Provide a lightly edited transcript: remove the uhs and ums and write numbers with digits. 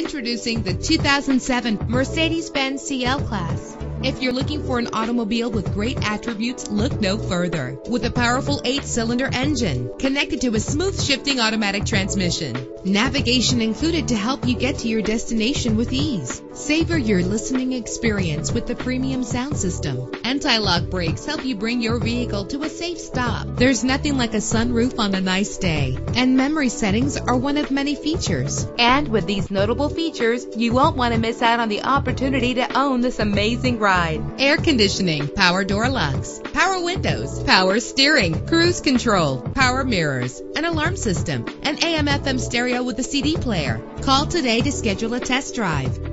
Introducing the 2007 Mercedes-Benz CL-Class. If you're looking for an automobile with great attributes, look no further. With a powerful 8-cylinder engine connected to a smooth shifting automatic transmission, navigation included to help you get to your destination with ease. Savor your listening experience with the premium sound system. Anti-lock brakes help you bring your vehicle to a safe stop. There's nothing like a sunroof on a nice day, and memory settings are one of many features. And with these notable features, you won't want to miss out on the opportunity to own this amazing ride. Air conditioning, power door locks, power windows, power steering, cruise control, power mirrors, an alarm system, an AM/FM stereo with a CD player. Call today to schedule a test drive.